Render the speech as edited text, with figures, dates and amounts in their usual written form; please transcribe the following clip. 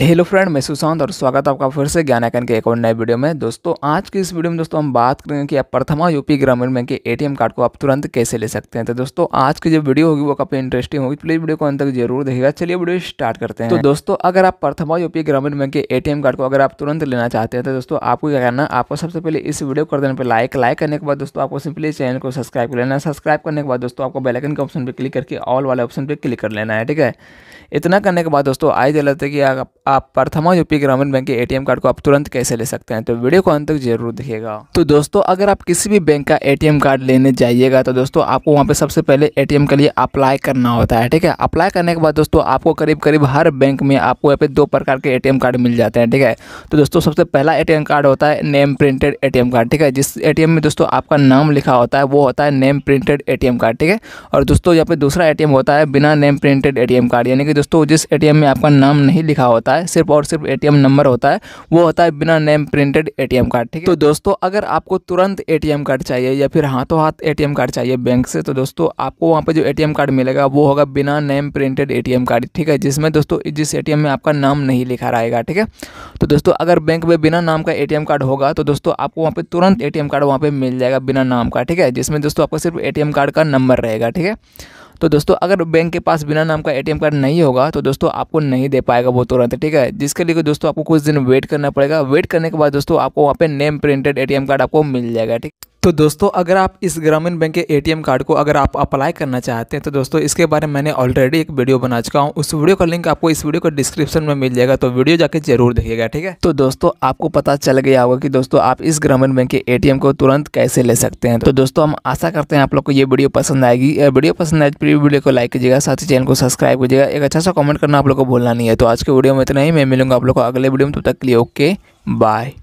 Hello friend, मैं सुशांत और स्वागत है आपका फिर से ज्ञान आइकन के एक और नए वीडियो में। दोस्तों आज की इस वीडियो में दोस्तों हम बात करेंगे कि आप प्रथमा यूपी ग्रामीण बैंक के एटीएम कार्ड को आप तुरंत कैसे ले सकते हैं। तो दोस्तों आज की जो वीडियो होगी वो काफ़ी इंटरेस्टिंग होगी, प्लीज वीडियो को अंत तक जरूर देखिएगा। चलिए वीडियो स्टार्ट करते हैं। तो दोस्तों अगर आप प्रथमा यूपी ग्रामीण बैंक के एटीएम कार्ड को अगर आप तुरंत लेना चाहते हैं तो दोस्तों आपको क्या करना है, आपको सबसे पहले इस वीडियो को कर देने पर लाइक करने के बाद दोस्तों आपको सिंपली चैनल को सब्सक्राइब कर लेना है। सब्सक्राइब करने के बाद दोस्तों आपको बेल आइकन के ऑप्शन पर क्लिक करके ऑल वाले ऑप्शन पर क्लिक कर लेना है, ठीक है। इतना करने के बाद दोस्तों आई जलते कि आप प्रथमा यूपी ग्रामीण बैंक के एटीएम कार्ड को आप तुरंत कैसे ले सकते हैं, तो वीडियो को अंत तक जरूर देखिएगा। तो दोस्तों अगर आप किसी भी बैंक का एटीएम कार्ड लेने जाइएगा तो दोस्तों आपको वहां पे सबसे पहले एटीएम के लिए अप्लाई करना होता है, ठीक है। अप्लाई करने के बाद दोस्तों आपको करीब करीब हर बैंक में आपको यहाँ पे दो प्रकार के एटीएम कार्ड मिल जाते हैं, ठीक है। तो दोस्तों सबसे पहला एटीएम कार्ड होता है नेम प्रिंटेड एटीएम कार्ड, ठीक है। जिस एटीएम में दोस्तों आपका नाम लिखा होता है वो होता है नेम प्रिंटेड एटीएम कार्ड, ठीक है। और दोस्तों यहाँ पे दूसरा एटीएम होता है बिना नेम प्रिंटेड एटीएम कार्ड, यानी कि दोस्तों जिस एटीएम में आपका नाम नहीं लिखा होता है, सिर्फ और सिर्फ एटीएम नंबर होता है, वो होता है बिना नेम प्रिंटेड एटीएम कार्ड, ठीक है। तो दोस्तों अगर आपको तुरंत एटीएम कार्ड चाहिए या फिर हाथों हाथ एटीएम कार्ड चाहिए बैंक से, तो दोस्तों आपको वहां पे जो एटीएम कार्ड मिलेगा वो होगा बिना नेम प्रिंटेड एटीएम कार्ड, ठीक है। जिसमें दोस्तों जिस एटीएम में आपका नाम नहीं लिखा रहेगा, ठीक है। तो दोस्तों अगर बैंक में बिना नाम का एटीएम कार्ड होगा तो दोस्तों आपको वहाँ पे तुरंत एटीएम कार्ड वहाँ पे मिल जाएगा बिना नाम का, ठीक है। जिसमें दोस्तों आपको सिर्फ एटीएम कार्ड का नंबर रहेगा, ठीक है। तो दोस्तों अगर बैंक के पास बिना नाम का एटीएम कार्ड नहीं होगा तो दोस्तों आपको नहीं दे पाएगा वो तुरंत, ठीक है। जिसके लिए दोस्तों आपको कुछ दिन वेट करना पड़ेगा। वेट करने के बाद दोस्तों आपको वहाँ पे नेम प्रिंटेड एटीएम कार्ड आपको मिल जाएगा, ठीक। तो दोस्तों अगर आप इस ग्रामीण बैंक के एटीएम कार्ड को अगर आप अप्लाई करना चाहते हैं तो दोस्तों इसके बारे में मैंने ऑलरेडी एक वीडियो बना चुका हूँ। उस वीडियो का लिंक आपको इस वीडियो को डिस्क्रिप्शन में मिल जाएगा, तो वीडियो जाके जरूर देखिएगा, ठीक है। तो दोस्तों आपको पता चल गया होगा कि दोस्तों आप इस ग्रामीण बैंक के एटीएम को तुरंत कैसे ले सकते हैं। तो दोस्तों हम आशा करते हैं आप लोग को ये वीडियो पसंद आएगी। वीडियो पसंद आए तो प्लीज वीडियो को लाइक कीजिएगा, साथ ही चैनल को सब्सक्राइब कीजिएगा। एक अच्छा सा कमेंट करना आप लोग को भूलना नहीं है। तो आज के वीडियो में इतना ही, मैं मिलूंगा आप लोग को अगले वीडियो में। तब तक के लिए ओके बाय।